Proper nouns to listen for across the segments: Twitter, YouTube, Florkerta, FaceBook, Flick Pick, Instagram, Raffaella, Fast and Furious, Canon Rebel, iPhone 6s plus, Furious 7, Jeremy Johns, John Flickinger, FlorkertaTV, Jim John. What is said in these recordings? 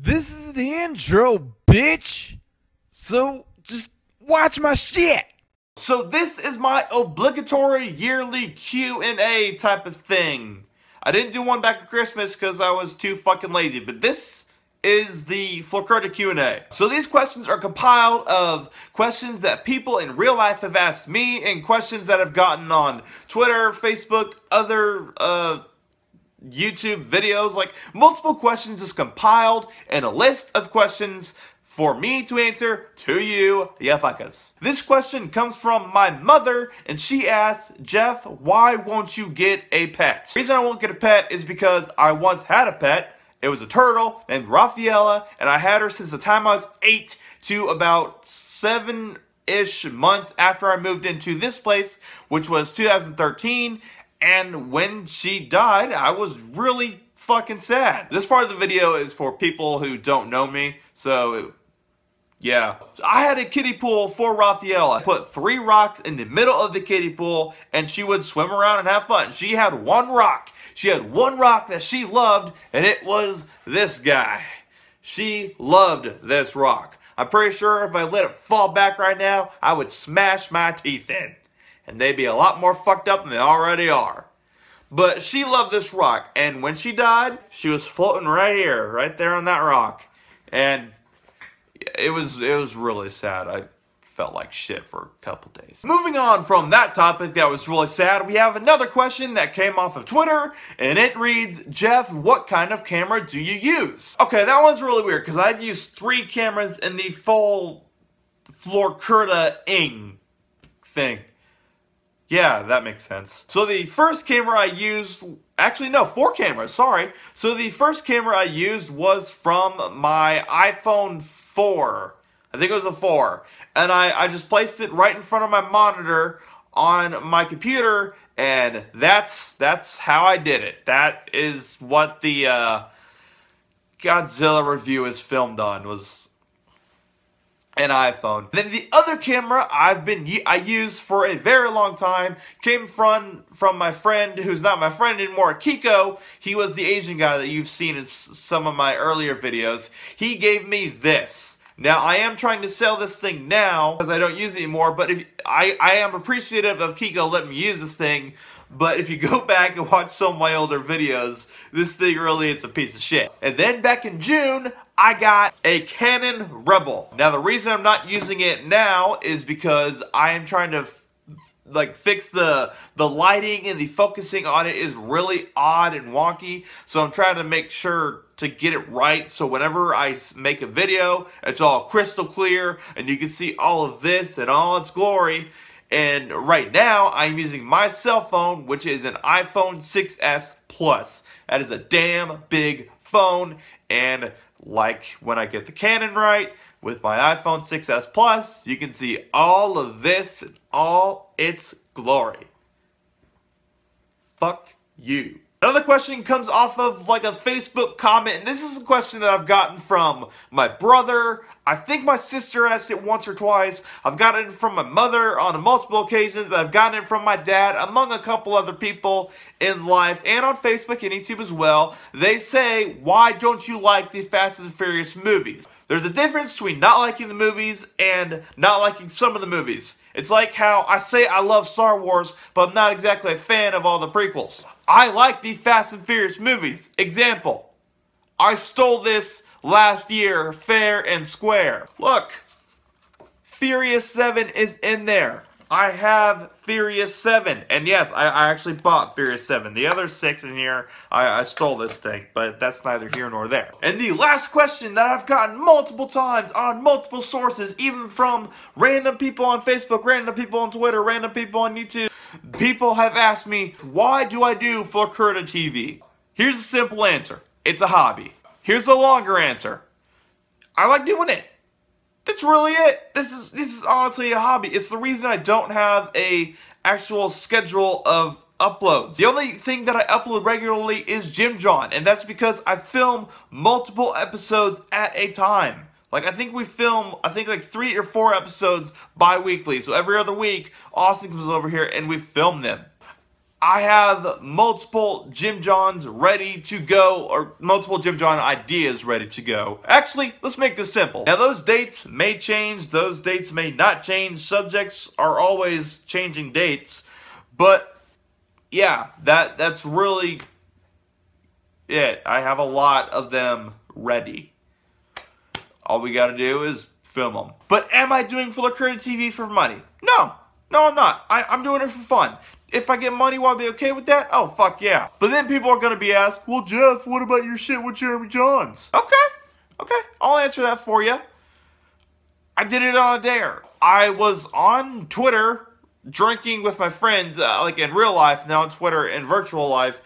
This is the intro, bitch. So just watch my shit. So this is my obligatory yearly Q&A type of thing. I didn't do one back at Christmas because I was too fucking lazy, but this is the Florkerta Q&A. So these questions are compiled of questions that people in real life have asked me and questions that I've gotten on Twitter, Facebook, other YouTube videos. Like, multiple questions is compiled in a list of questions for me to answer to you, yeah fuckers. This question comes from my mother, and she asks, Jeff, why won't you get a pet? The reason I won't get a pet is because I once had a pet. It was a turtle named Raffaella, and I had her since the time I was 8 to about 7-ish months after I moved into this place, which was 2013, and when she died, I was really fucking sad. This part of the video is for people who don't know me, so yeah. I had a kiddie pool for Raffaella. I put 3 rocks in the middle of the kiddie pool, and she would swim around and have fun. She had 1 rock. She had 1 rock that she loved, and it was this guy. She loved this rock. I'm pretty sure if I let it fall back right now, I would smash my teeth in. And they'd be a lot more fucked up than they already are. But she loved this rock, and when she died, she was floating right here, right there on that rock. And it was really sad. I felt like shit for a couple days. Moving on from that topic that was really sad, we have another question that came off of Twitter, and it reads, Jeff, what kind of camera do you use? Okay, that one's really weird, because I've used 3 cameras in the full Florkerta-ing thing. Yeah, that makes sense. So the first camera I used, actually no, 4 cameras, sorry. So the first camera I used was from my iPhone 4. I think it was a 4. And I just placed it right in front of my monitor on my computer, and that's how I did it. That is what the Godzilla review is filmed on, was an iPhone. Then the other camera I used for a very long time came from my friend who's not my friend anymore, Kiko. He was the Asian guy that you've seen in some of my earlier videos. He gave me this. Now, I am trying to sell this thing now because I don't use it anymore, but if, I am appreciative of Kiko letting me use this thing, but if you go back and watch some of my older videos, this thing really is a piece of shit. And then back in June, I got a Canon Rebel. Now, the reason I'm not using it now is because I am trying to like fix the lighting, and the focusing on it is really odd and wonky, so I'm trying to make sure to get it right so whenever I make a video it's all crystal clear and you can see all of this in all its glory. And right now I'm using my cell phone, which is an iPhone 6s plus. That is a damn big phone, and like when I get the Canon right with my iPhone 6s plus, you can see all of this in all its glory. Fuck you. Another question comes off of like a Facebook comment, and this is a question that I've gotten from my brother. I think my sister asked it once or twice. I've gotten it from my mother on multiple occasions. I've gotten it from my dad, among a couple other people in life, and on Facebook and YouTube as well. They say, why don't you like the Fast and Furious movies? There's a difference between not liking the movies and not liking some of the movies. It's like how I say I love Star Wars, but I'm not exactly a fan of all the prequels. I like the Fast and Furious movies. Example, I stole this last year fair and square. Look, Furious 7 is in there. I have Furious 7, and yes, I actually bought Furious 7. The other 6 in here, I stole this thing, but that's neither here nor there. And the last question that I've gotten multiple times on multiple sources, even from random people on Facebook, random people on Twitter, random people on YouTube, people have asked me, why do I do Florkerta TV? Here's a simple answer. It's a hobby. Here's the longer answer. I like doing it. That's really it. This is honestly a hobby. It's the reason I don't have a actual schedule of uploads. The only thing that I upload regularly is Jim John, and that's because I film multiple episodes at a time. Like, I think like 3 or 4 episodes bi-weekly. So every other week, Austin comes over here and we film them. I have multiple Jim Johns ready to go, or multiple Jim John ideas ready to go. Actually, let's make this simple. Now, those dates may change. Those dates may not change. Subjects are always changing dates. But, yeah, that's really it. I have a lot of them ready. All we got to do is film them. But am I doing FlorkertaTV for money? No. No, I'm not. I'm doing it for fun. If I get money, will I be okay with that? Oh, fuck yeah. But then people are going to be asked, well, Jeff, what about your shit with Jeremy Johns? Okay. Okay. I'll answer that for you. I did it on a dare. I was on Twitter drinking with my friends, like in real life, now on Twitter in virtual life.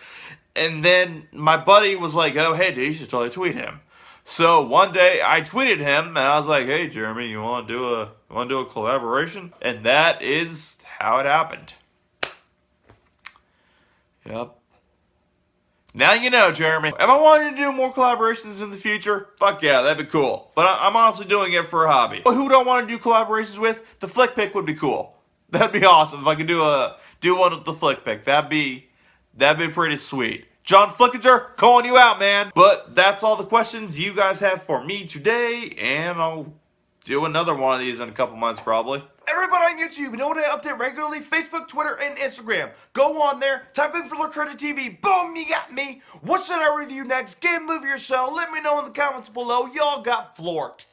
And then my buddy was like, oh, hey, dude, you should totally tweet him. So one day I tweeted him and I was like, hey, Jeremy, you want to do a collaboration? And that is how it happened. Yep. Now you know, Jeremy. If I wanted to do more collaborations in the future, fuck yeah, that'd be cool. But I'm honestly doing it for a hobby. But who do I want to do collaborations with? The Flick Pick would be cool. That'd be awesome if I could do one with the Flick Pick. That'd be pretty sweet. John Flickinger, calling you out, man. But that's all the questions you guys have for me today, and I'll do another one of these in a couple months, probably. Everybody on YouTube, you know what I update regularly? Facebook, Twitter, and Instagram. Go on there, type in FlorkertaTV, boom, you got me. What should I review next? Game, movie, or show? Let me know in the comments below. Y'all got florked.